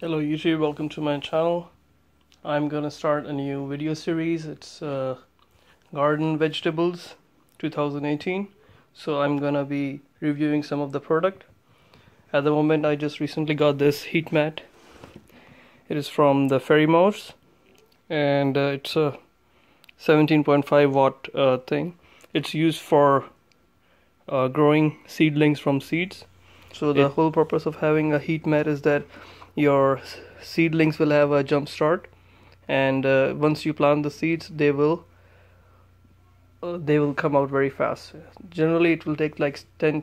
Hello YouTube, welcome to my channel. I'm gonna start a new video series. It's garden vegetables 2018. So I'm gonna be reviewing some of the product. At the moment I just recently got this heat mat. It is from the Ferry Morse, and it's a 17.5 watt thing. It's used for growing seedlings from seeds. So the whole purpose of having a heat mat is that your seedlings will have a jump start, and once you plant the seeds, they will come out very fast. Generally it will take like 7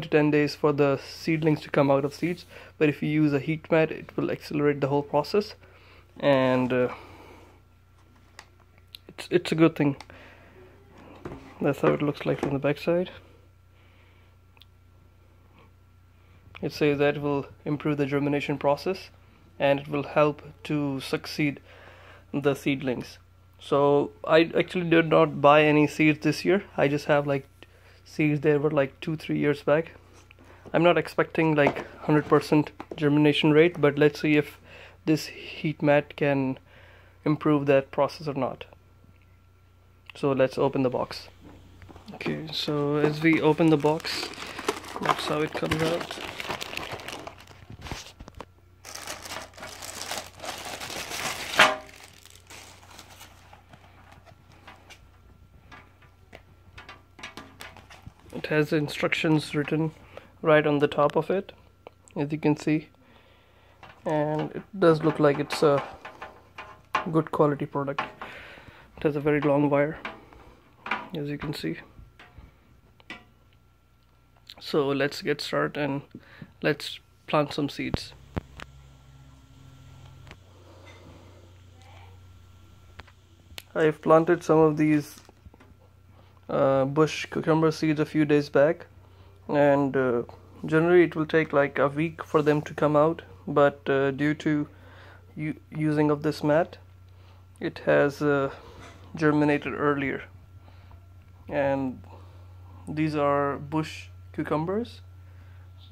to 10 days for the seedlings to come out of seeds, but if you use a heat mat, it will accelerate the whole process, and it's a good thing. That's how it looks like from the back side. It says that it will improve the germination process and it will help to succeed the seedlings. So I actually did not buy any seeds this year. I just have like seeds that were like 2-3 years back. I'm not expecting like 100% germination rate, but let's see if this heat mat can improve that process or not. So let's open the box. Okay, so as we open the box, that's how it comes out. It has instructions written right on the top of it, as you can see, and it does look like it's a good quality product. It has a very long wire, as you can see. So let's get started and let's plant some seeds. I've planted some of these bush cucumber seeds a few days back, and generally it will take like a week for them to come out, but due to using of this mat, it has germinated earlier. And these are bush cucumbers.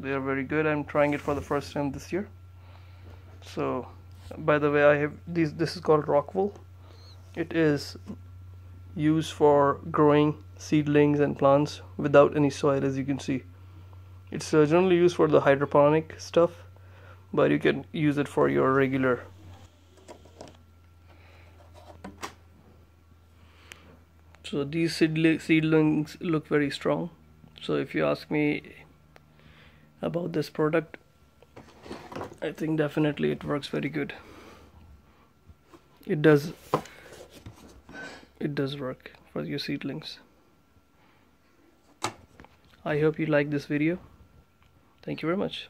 They are very good. I'm trying it for the first time this year. So by the way, I have these. This is called rockwool. It is used for growing seedlings and plants without any soil, as you can see. It's generally used for the hydroponic stuff, but you can use it for your regular. So these seedlings look very strong. So if you ask me about this product, I think definitely it works very good. It does work for your seedlings. I hope you like this video. Thank you very much.